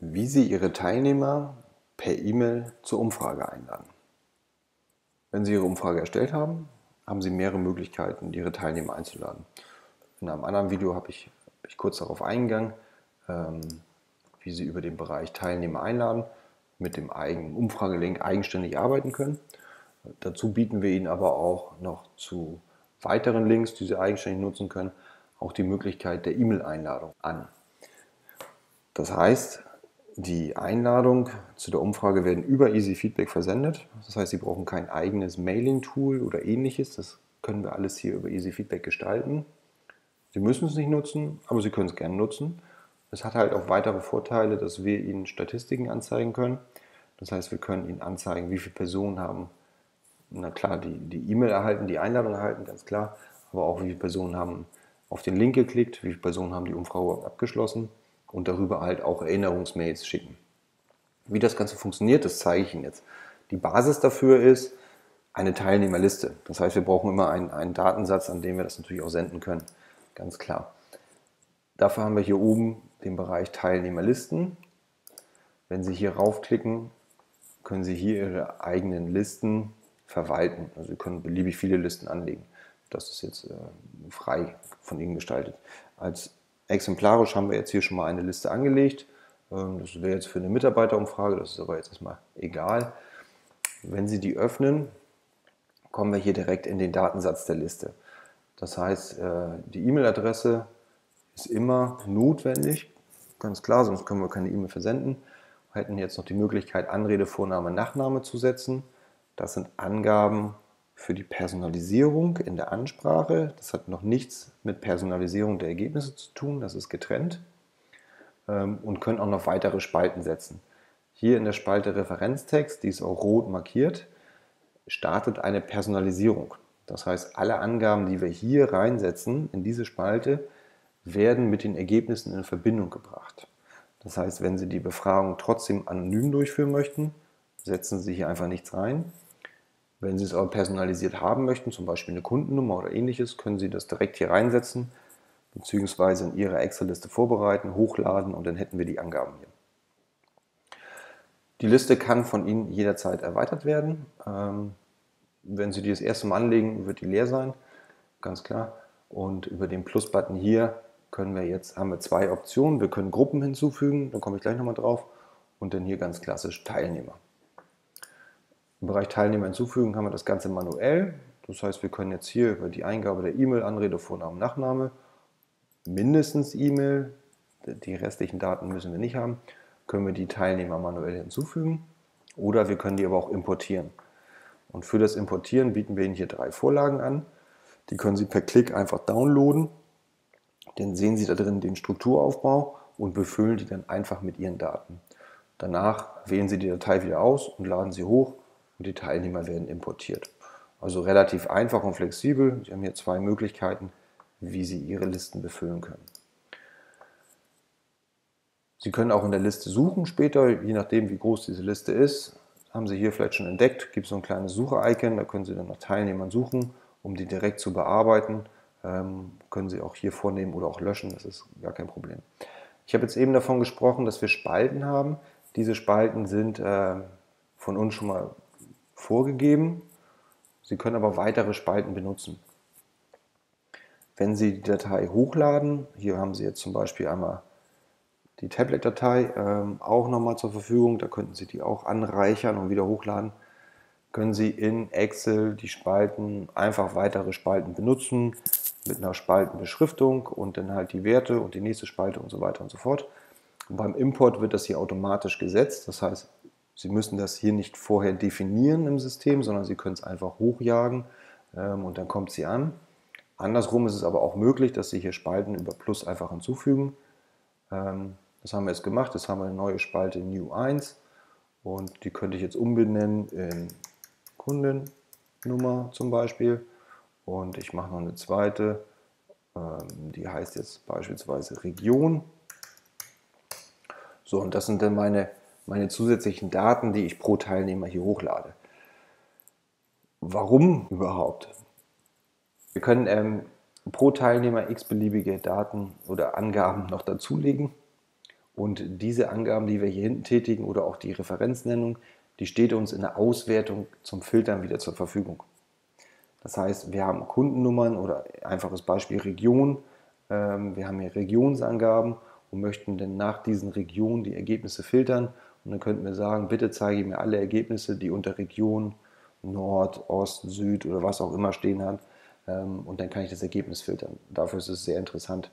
wie Sie Ihre Teilnehmer per E-Mail zur Umfrage einladen. Wenn Sie Ihre Umfrage erstellt haben, haben Sie mehrere Möglichkeiten, Ihre Teilnehmer einzuladen. In einem anderen Video bin ich kurz darauf eingegangen, wie Sie über den Bereich Teilnehmer einladen mit dem eigenen Umfragelink eigenständig arbeiten können. Dazu bieten wir Ihnen aber auch noch zu weiteren Links, die Sie eigenständig nutzen können, auch die Möglichkeit der E-Mail-Einladung an. Das heißt, die Einladung zu der Umfrage werden über EasyFeedback versendet. Das heißt, Sie brauchen kein eigenes Mailing-Tool oder ähnliches. Das können wir alles hier über EasyFeedback gestalten. Sie müssen es nicht nutzen, aber Sie können es gerne nutzen. Es hat halt auch weitere Vorteile, dass wir Ihnen Statistiken anzeigen können. Das heißt, wir können Ihnen anzeigen, wie viele Personen haben, na klar, die E-Mail erhalten, die Einladung erhalten, ganz klar, aber auch wie viele Personen haben auf den Link geklickt, wie viele Personen haben die Umfrage abgeschlossen und darüber halt auch Erinnerungsmails schicken. Wie das Ganze funktioniert, das zeige ich Ihnen jetzt. Die Basis dafür ist eine Teilnehmerliste. Das heißt, wir brauchen immer einen Datensatz, an dem wir das natürlich auch senden können, ganz klar. Dafür haben wir hier oben den Bereich Teilnehmerlisten. Wenn Sie hier raufklicken, können Sie hier Ihre eigenen Listen verwalten. Also Sie können beliebig viele Listen anlegen. Das ist jetzt frei von Ihnen gestaltet. Als exemplarisch haben wir jetzt hier schon mal eine Liste angelegt. Das wäre jetzt für eine Mitarbeiterumfrage, das ist aber jetzt erstmal egal. Wenn Sie die öffnen, kommen wir hier direkt in den Datensatz der Liste. Das heißt, die E-Mail-Adresse ist immer notwendig, ganz klar, sonst können wir keine E-Mail versenden. Wir hätten jetzt noch die Möglichkeit, Anrede, Vorname, Nachname zu setzen. Das sind Angaben für die Personalisierung in der Ansprache. Das hat noch nichts mit Personalisierung der Ergebnisse zu tun, das ist getrennt. Und können auch noch weitere Spalten setzen. Hier in der Spalte Referenztext, die ist auch rot markiert, startet eine Personalisierung. Das heißt, alle Angaben, die wir hier reinsetzen, in diese Spalte, werden mit den Ergebnissen in Verbindung gebracht. Das heißt, wenn Sie die Befragung trotzdem anonym durchführen möchten, setzen Sie hier einfach nichts rein. Wenn Sie es aber personalisiert haben möchten, zum Beispiel eine Kundennummer oder ähnliches, können Sie das direkt hier reinsetzen, beziehungsweise in Ihre Excel-Liste vorbereiten, hochladen und dann hätten wir die Angaben hier. Die Liste kann von Ihnen jederzeit erweitert werden. Wenn Sie die das erste Mal anlegen, wird die leer sein, ganz klar. Und über den Plus-Button hier haben wir zwei Optionen. Wir können Gruppen hinzufügen, da komme ich gleich nochmal drauf. Und dann hier ganz klassisch Teilnehmer. Im Bereich Teilnehmer hinzufügen haben wir das Ganze manuell. Das heißt, wir können jetzt hier über die Eingabe der E-Mail, Anrede, Vorname, Nachname, mindestens E-Mail, die restlichen Daten müssen wir nicht haben, können wir die Teilnehmer manuell hinzufügen. Oder wir können die aber auch importieren. Und für das Importieren bieten wir Ihnen hier 3 Vorlagen an. Die können Sie per Klick einfach downloaden, dann sehen Sie da drin den Strukturaufbau und befüllen die dann einfach mit Ihren Daten. Danach wählen Sie die Datei wieder aus und laden sie hoch und die Teilnehmer werden importiert. Also relativ einfach und flexibel. Sie haben hier 2 Möglichkeiten, wie Sie Ihre Listen befüllen können. Sie können auch in der Liste suchen später, je nachdem wie groß diese Liste ist. Haben Sie hier vielleicht schon entdeckt, gibt es so ein kleines Suche-Icon, da können Sie dann nach Teilnehmern suchen. Um die direkt zu bearbeiten, können Sie auch hier vornehmen oder auch löschen, das ist gar kein Problem. Ich habe jetzt eben davon gesprochen, dass wir Spalten haben. Diese Spalten sind von uns schon mal vorgegeben. Sie können aber weitere Spalten benutzen. Wenn Sie die Datei hochladen, hier haben Sie jetzt zum Beispiel einmal die Tablet-Datei auch nochmal zur Verfügung, da könnten Sie die auch anreichern und wieder hochladen. Können Sie in Excel die Spalten, einfach weitere Spalten benutzen, mit einer Spaltenbeschriftung und dann halt die Werte und die nächste Spalte und so weiter und so fort. Und beim Import wird das hier automatisch gesetzt, das heißt, Sie müssen das hier nicht vorher definieren im System, sondern Sie können es einfach hochjagen und dann kommt sie an. Andersrum ist es aber auch möglich, dass Sie hier Spalten über Plus einfach hinzufügen. Das haben wir jetzt gemacht, jetzt haben wir eine neue Spalte New 1 und die könnte ich jetzt umbenennen in Kundennummer zum Beispiel und ich mache noch eine zweite, die heißt jetzt beispielsweise Region. So, und das sind dann meine zusätzlichen Daten, die ich pro Teilnehmer hier hochlade. Warum überhaupt? Wir können pro Teilnehmer x-beliebige Daten oder Angaben noch dazulegen Und diese Angaben, die wir hier hinten tätigen oder auch die Referenznennung, die steht uns in der Auswertung zum Filtern wieder zur Verfügung. Das heißt, wir haben Kundennummern oder einfaches Beispiel Region. Wir haben hier Regionsangaben und möchten dann nach diesen Regionen die Ergebnisse filtern. Und dann könnten wir sagen, bitte zeige mir alle Ergebnisse, die unter Region Nord, Ost, Süd oder was auch immer stehen haben. Und dann kann ich das Ergebnis filtern. Dafür ist es sehr interessant,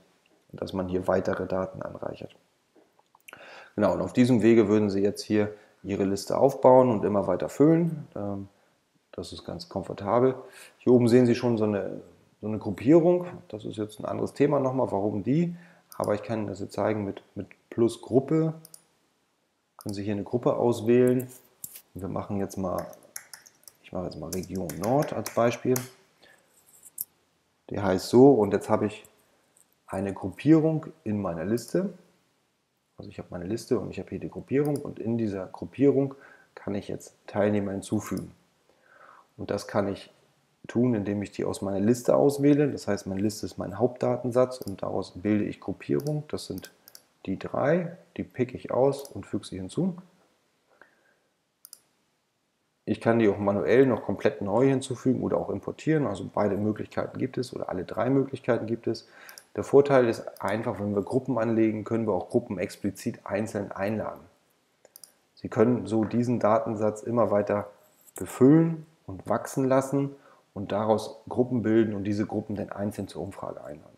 dass man hier weitere Daten anreichert. Genau, und auf diesem Wege würden Sie jetzt hier Ihre Liste aufbauen und immer weiter füllen. Das ist ganz komfortabel. Hier oben sehen Sie schon so eine Gruppierung. Das ist jetzt ein anderes Thema nochmal, warum die. Aber ich kann Ihnen das jetzt zeigen mit Plus Gruppe. Können Sie hier eine Gruppe auswählen. Wir machen jetzt mal, ich mache jetzt mal Region Nord als Beispiel. Die heißt so, und jetzt habe ich eine Gruppierung in meiner Liste. Also ich habe meine Liste und ich habe hier die Gruppierung, und in dieser Gruppierung kann ich jetzt Teilnehmer hinzufügen. Und das kann ich tun, indem ich die aus meiner Liste auswähle. Das heißt, meine Liste ist mein Hauptdatensatz und daraus bilde ich Gruppierung. Das sind die drei, die picke ich aus und füge sie hinzu. Ich kann die auch manuell noch komplett neu hinzufügen oder auch importieren. Also beide Möglichkeiten gibt es oder alle drei Möglichkeiten gibt es. Der Vorteil ist einfach, wenn wir Gruppen anlegen, können wir auch Gruppen explizit einzeln einladen. Sie können so diesen Datensatz immer weiter befüllen und wachsen lassen und daraus Gruppen bilden und diese Gruppen dann einzeln zur Umfrage einladen.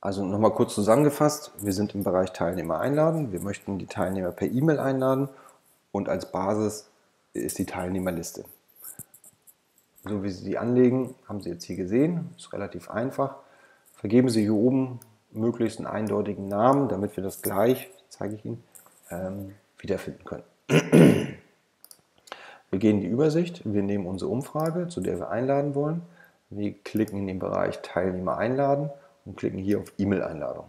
Also nochmal kurz zusammengefasst, wir sind im Bereich Teilnehmer einladen. Wir möchten die Teilnehmer per E-Mail einladen. Und als Basis ist die Teilnehmerliste. So wie Sie die anlegen, haben Sie jetzt hier gesehen. Ist relativ einfach. Vergeben Sie hier oben möglichst einen eindeutigen Namen, damit wir das gleich, zeige ich Ihnen, wiederfinden können. Wir gehen in die Übersicht. Wir nehmen unsere Umfrage, zu der wir einladen wollen. Wir klicken in den Bereich Teilnehmer einladen und klicken hier auf E-Mail-Einladung.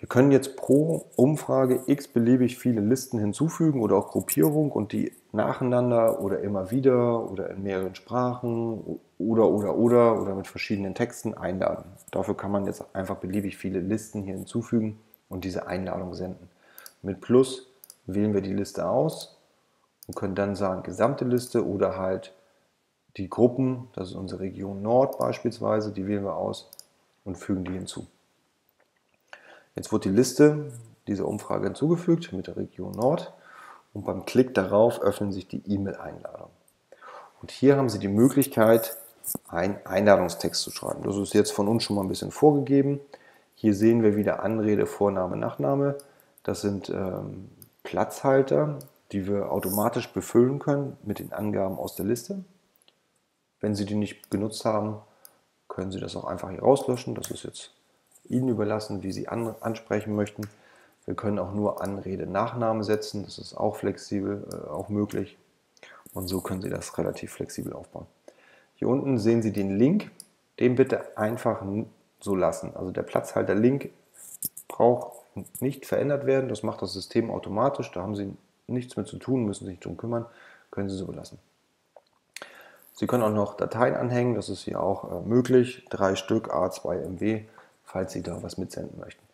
Wir können jetzt pro Umfrage x-beliebig viele Listen hinzufügen oder auch Gruppierung und die nacheinander oder immer wieder oder in mehreren Sprachen oder mit verschiedenen Texten einladen. Dafür kann man jetzt einfach beliebig viele Listen hier hinzufügen und diese Einladung senden. Mit Plus wählen wir die Liste aus und können dann sagen gesamte Liste oder halt die Gruppen, das ist unsere Region Nord beispielsweise, die wählen wir aus und fügen die hinzu. Jetzt wird die Liste dieser Umfrage hinzugefügt mit der Region Nord und beim Klick darauf öffnen sich die E-Mail-Einladung. Und hier haben Sie die Möglichkeit, einen Einladungstext zu schreiben. Das ist jetzt von uns schon mal ein bisschen vorgegeben. Hier sehen wir wieder Anrede, Vorname, Nachname. Das sind Platzhalter, die wir automatisch befüllen können mit den Angaben aus der Liste. Wenn Sie die nicht genutzt haben, können Sie das auch einfach hier rauslöschen. Das ist jetzt Ihnen überlassen, wie Sie ansprechen möchten. Wir können auch nur Anrede, Nachname setzen. Das ist auch flexibel, auch möglich. Und so können Sie das relativ flexibel aufbauen. Hier unten sehen Sie den Link. Den bitte einfach so lassen. Also der Platzhalter-Link braucht nicht verändert werden. Das macht das System automatisch. Da haben Sie nichts mit zu tun, müssen sich drum kümmern. Können Sie so lassen. Sie können auch noch Dateien anhängen. Das ist hier auch möglich. 3 Stück, A2 MB. Falls Sie da was mitsenden möchten.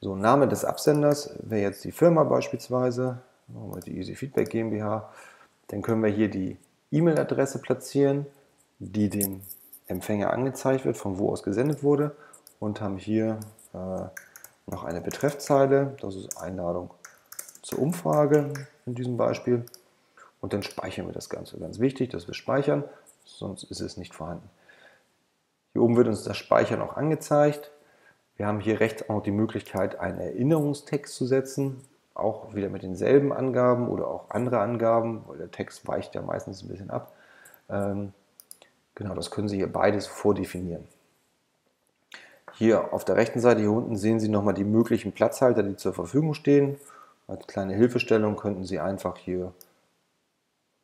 So, Name des Absenders wäre jetzt die Firma beispielsweise, machen wir die EasyFeedback GmbH, dann können wir hier die E-Mail-Adresse platzieren, die dem Empfänger angezeigt wird, von wo aus gesendet wurde, und haben hier noch eine Betreffzeile, das ist Einladung zur Umfrage in diesem Beispiel, und dann speichern wir das Ganze. Ganz wichtig, dass wir speichern, sonst ist es nicht vorhanden. Hier oben wird uns das Speichern auch angezeigt. Wir haben hier rechts auch noch die Möglichkeit, einen Erinnerungstext zu setzen, auch wieder mit denselben Angaben oder auch andere Angaben, weil der Text weicht ja meistens ein bisschen ab. Genau, das können Sie hier beides vordefinieren. Hier auf der rechten Seite, hier unten, sehen Sie nochmal die möglichen Platzhalter, die zur Verfügung stehen. Als kleine Hilfestellung könnten Sie einfach hier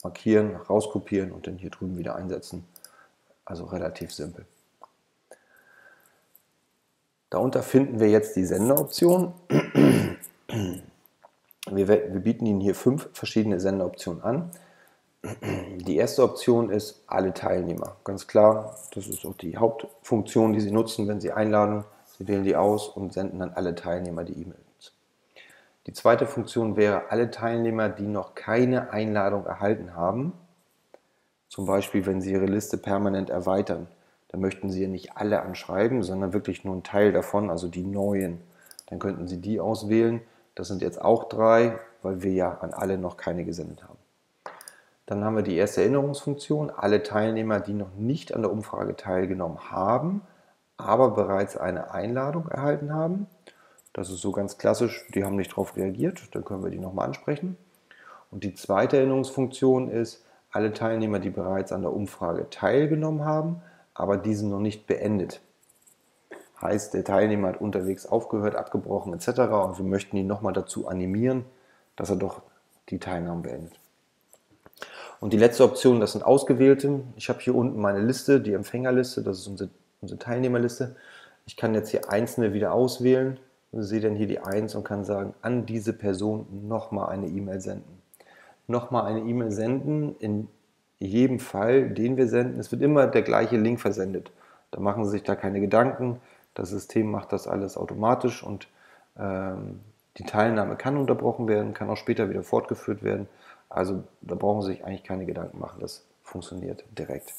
markieren, rauskopieren und dann hier drüben wieder einsetzen. Also relativ simpel. Darunter finden wir jetzt die Senderoption. Wir bieten Ihnen hier 5 verschiedene Senderoptionen an. Die erste Option ist alle Teilnehmer. Ganz klar, das ist auch die Hauptfunktion, die Sie nutzen, wenn Sie einladen. Sie wählen die aus und senden an alle Teilnehmer die E-Mails. Die zweite Funktion wäre, alle Teilnehmer, die noch keine Einladung erhalten haben, zum Beispiel, wenn Sie Ihre Liste permanent erweitern, dann möchten Sie ja nicht alle anschreiben, sondern wirklich nur einen Teil davon, also die neuen. Dann könnten Sie die auswählen. Das sind jetzt auch 3, weil wir ja an alle noch keine gesendet haben. Dann haben wir die erste Erinnerungsfunktion. Alle Teilnehmer, die noch nicht an der Umfrage teilgenommen haben, aber bereits eine Einladung erhalten haben. Das ist so ganz klassisch, die haben nicht darauf reagiert, dann können wir die nochmal ansprechen. Und die zweite Erinnerungsfunktion ist, alle Teilnehmer, die bereits an der Umfrage teilgenommen haben, aber diese noch nicht beendet. Heißt, der Teilnehmer hat unterwegs aufgehört, abgebrochen etc. und wir möchten ihn nochmal dazu animieren, dass er doch die Teilnahme beendet. Und die letzte Option, das sind Ausgewählte. Ich habe hier unten meine Liste, die Empfängerliste, das ist unsere Teilnehmerliste. Ich kann jetzt hier einzelne wieder auswählen, ich sehe dann hier die 1 und kann sagen, an diese Person nochmal eine E-Mail senden. Nochmal eine E-Mail senden, in jedem Fall, den wir senden, es wird immer der gleiche Link versendet. Da machen Sie sich da keine Gedanken, das System macht das alles automatisch und die Teilnahme kann unterbrochen werden, kann auch später wieder fortgeführt werden. Also da brauchen Sie sich eigentlich keine Gedanken machen, das funktioniert direkt.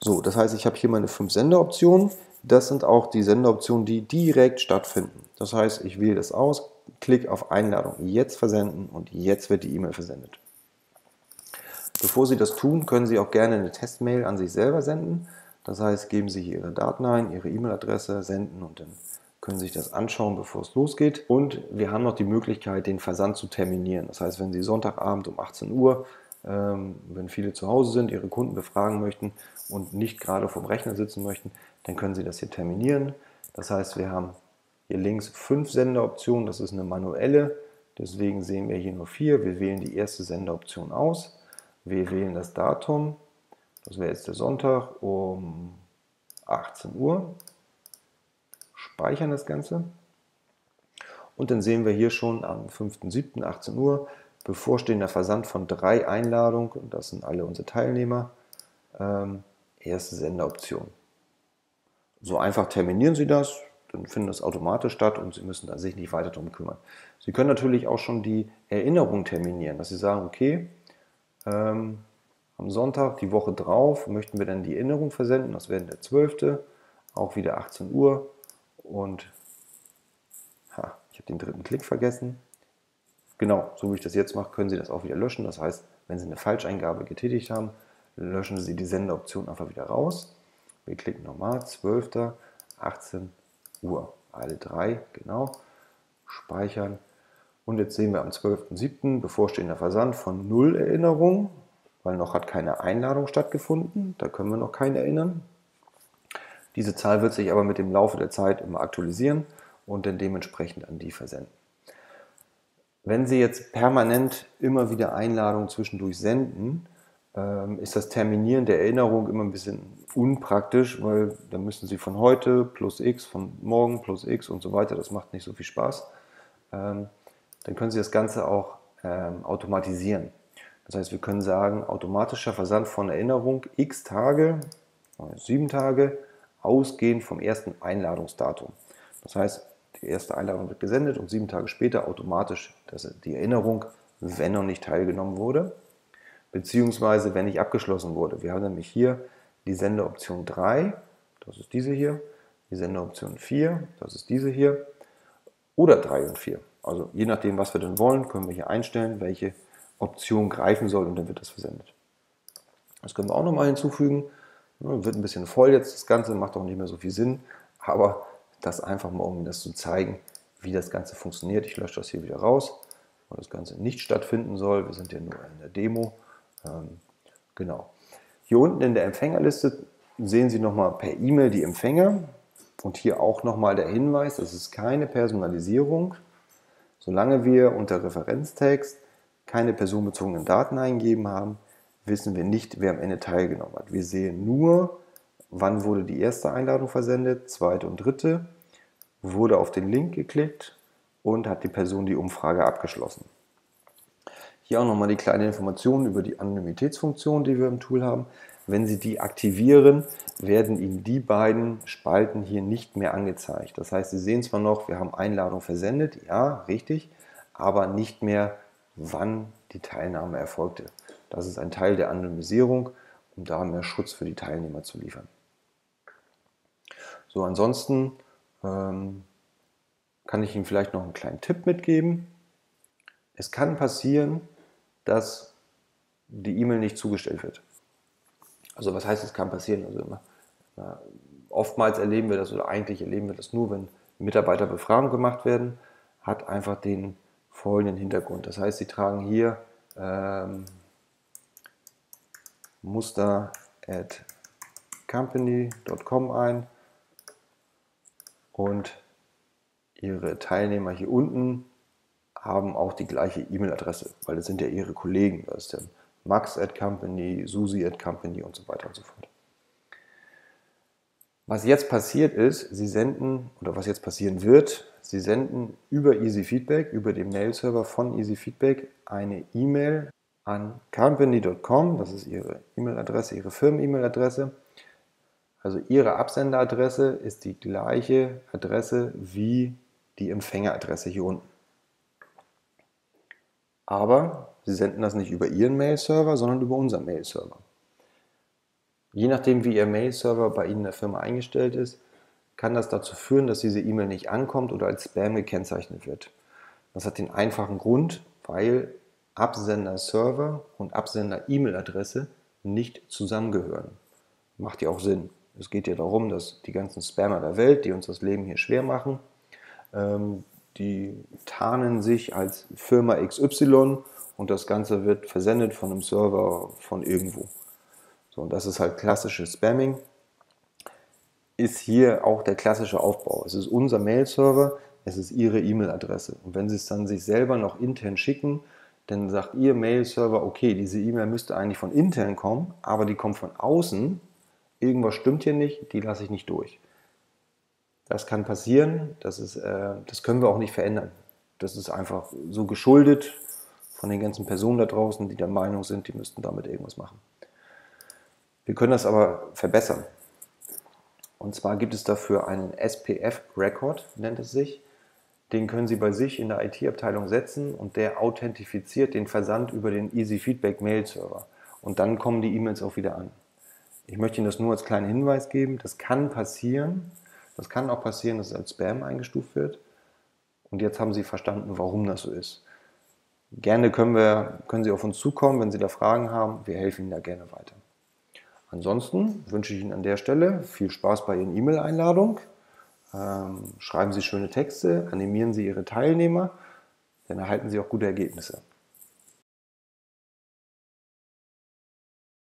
So, das heißt, ich habe hier meine 5 Senderoptionen. Das sind auch die Sendeoptionen, die direkt stattfinden. Das heißt, ich wähle das aus, klicke auf Einladung, jetzt versenden und jetzt wird die E-Mail versendet. Bevor Sie das tun, können Sie auch gerne eine Testmail an sich selber senden. Das heißt, geben Sie hier Ihre Daten ein, Ihre E-Mail-Adresse, senden und dann können Sie sich das anschauen, bevor es losgeht. Und wir haben noch die Möglichkeit, den Versand zu terminieren. Das heißt, wenn Sie Sonntagabend um 18 Uhr, wenn viele zu Hause sind, Ihre Kunden befragen möchten und nicht gerade vorm Rechner sitzen möchten, dann können Sie das hier terminieren. Das heißt, wir haben hier links 5 Sendeoptionen, das ist eine manuelle, deswegen sehen wir hier nur 4. Wir wählen die erste Sendeoption aus, wir wählen das Datum, das wäre jetzt der Sonntag um 18 Uhr, speichern das Ganze und dann sehen wir hier schon am 5.7. 18 Uhr bevorstehender Versand von 3 Einladungen, und das sind alle unsere Teilnehmer, erste Sendeoption. So einfach terminieren Sie das, dann findet das automatisch statt und Sie müssen da sich nicht weiter darum kümmern. Sie können natürlich auch schon die Erinnerung terminieren, dass Sie sagen, okay, am Sonntag, die Woche drauf, möchten wir dann die Erinnerung versenden, das wäre der 12., auch wieder 18 Uhr und ich habe den 3. Klick vergessen. Genau, so wie ich das jetzt mache, können Sie das auch wieder löschen. Das heißt, wenn Sie eine Falscheingabe getätigt haben, löschen Sie die Sendeoption einfach wieder raus. Wir klicken nochmal, 12. 18 Uhr, alle 3, genau, speichern. Und jetzt sehen wir am 12.07. bevorstehender Versand von 0 Erinnerungen, weil noch hat keine Einladung stattgefunden, da können wir noch keinen erinnern. Diese Zahl wird sich aber mit dem Laufe der Zeit immer aktualisieren und dann dementsprechend an die versenden. Wenn Sie jetzt permanent immer wieder Einladungen zwischendurch senden, ist das Terminieren der Erinnerung immer ein bisschen unpraktisch, weil dann müssen Sie von heute plus X, von morgen plus X und so weiter, das macht nicht so viel Spaß. Dann können Sie das Ganze auch automatisieren. Das heißt, wir können sagen, automatischer Versand von Erinnerung x Tage, 7 Tage, ausgehend vom ersten Einladungsdatum. Das heißt, die erste Einladung wird gesendet und 7 Tage später automatisch die Erinnerung, wenn noch nicht teilgenommen wurde, beziehungsweise wenn nicht abgeschlossen wurde. Wir haben nämlich hier die Sendeoption 3, das ist diese hier, die Sendeoption 4, das ist diese hier, oder 3 und 4. Also je nachdem, was wir denn wollen, können wir hier einstellen, welche Option greifen soll und dann wird das versendet. Das können wir auch nochmal hinzufügen. Wird ein bisschen voll jetzt das Ganze, macht auch nicht mehr so viel Sinn, aber das einfach mal, um das zu zeigen, wie das Ganze funktioniert. Ich lösche das hier wieder raus, weil das Ganze nicht stattfinden soll. Wir sind ja nur in der Demo. Genau. Hier unten in der Empfängerliste sehen Sie nochmal per E-Mail die Empfänger und hier auch nochmal der Hinweis, das ist keine Personalisierung. Solange wir unter Referenztext keine personenbezogenen Daten eingegeben haben, wissen wir nicht, wer am Ende teilgenommen hat. Wir sehen nur, wann wurde die erste Einladung versendet, zweite und dritte, wurde auf den Link geklickt und hat die Person die Umfrage abgeschlossen. Hier auch nochmal die kleine Information über die Anonymitätsfunktion, die wir im Tool haben. Wenn Sie die aktivieren, werden Ihnen die beiden Spalten hier nicht mehr angezeigt. Das heißt, Sie sehen zwar noch, wir haben Einladung versendet, ja, richtig, aber nicht mehr, wann die Teilnahme erfolgte. Das ist ein Teil der Anonymisierung, um da mehr Schutz für die Teilnehmer zu liefern. So, ansonsten kann ich Ihnen vielleicht noch einen kleinen Tipp mitgeben. Es kann passieren, dass die E-Mail nicht zugestellt wird. Also was heißt, es kann passieren? Also oftmals erleben wir das, oder eigentlich erleben wir das nur, wenn Mitarbeiterbefragungen gemacht werden, hat einfach den folgenden Hintergrund. Das heißt, Sie tragen hier muster@company.com ein und Ihre Teilnehmer hier unten haben auch die gleiche E-Mail-Adresse, weil das sind ja Ihre Kollegen. Das ist ja Max@company, Susi@company und so weiter und so fort. Was jetzt passiert ist, Sie senden, oder was jetzt passieren wird, Sie senden über EasyFeedback, über den Mail-Server von EasyFeedback, eine E-Mail an company.com, das ist Ihre E-Mail-Adresse, Ihre Firmen-E-Mail-Adresse. Also Ihre Absenderadresse ist die gleiche Adresse wie die Empfängeradresse hier unten. Aber Sie senden das nicht über Ihren Mail-Server, sondern über unseren Mail-Server. Je nachdem, wie Ihr Mail-Server bei Ihnen in der Firma eingestellt ist, kann das dazu führen, dass diese E-Mail nicht ankommt oder als Spam gekennzeichnet wird. Das hat den einfachen Grund, weil Absender-Server und Absender-E-Mail-Adresse nicht zusammengehören. Macht ja auch Sinn. Es geht ja darum, dass die ganzen Spammer der Welt, die uns das Leben hier schwer machen, die tarnen sich als Firma XY und das Ganze wird versendet von einem Server von irgendwo. So, und das ist halt klassisches Spamming. Ist hier auch der klassische Aufbau. Es ist unser Mail-Server, es ist Ihre E-Mail-Adresse. Und wenn Sie es dann sich selber noch intern schicken, dann sagt Ihr Mail-Server, okay, diese E-Mail müsste eigentlich von intern kommen, aber die kommt von außen. Irgendwas stimmt hier nicht, die lasse ich nicht durch. Das kann passieren, das können wir auch nicht verändern. Das ist einfach so geschuldet von den ganzen Personen da draußen, die der Meinung sind, die müssten damit irgendwas machen. Wir können das aber verbessern. Und zwar gibt es dafür einen SPF-Record, nennt es sich. Den können Sie bei sich in der IT-Abteilung setzen und der authentifiziert den Versand über den EasyFeedback-Mail-Server. Und dann kommen die E-Mails auch wieder an. Ich möchte Ihnen das nur als kleinen Hinweis geben, das kann passieren. Das kann auch passieren, dass es als Spam eingestuft wird. Und jetzt haben Sie verstanden, warum das so ist. Gerne können Sie auf uns zukommen, wenn Sie da Fragen haben. Wir helfen Ihnen da gerne weiter. Ansonsten wünsche ich Ihnen an der Stelle viel Spaß bei Ihren E-Mail-Einladungen. Schreiben Sie schöne Texte, animieren Sie Ihre Teilnehmer, dann erhalten Sie auch gute Ergebnisse.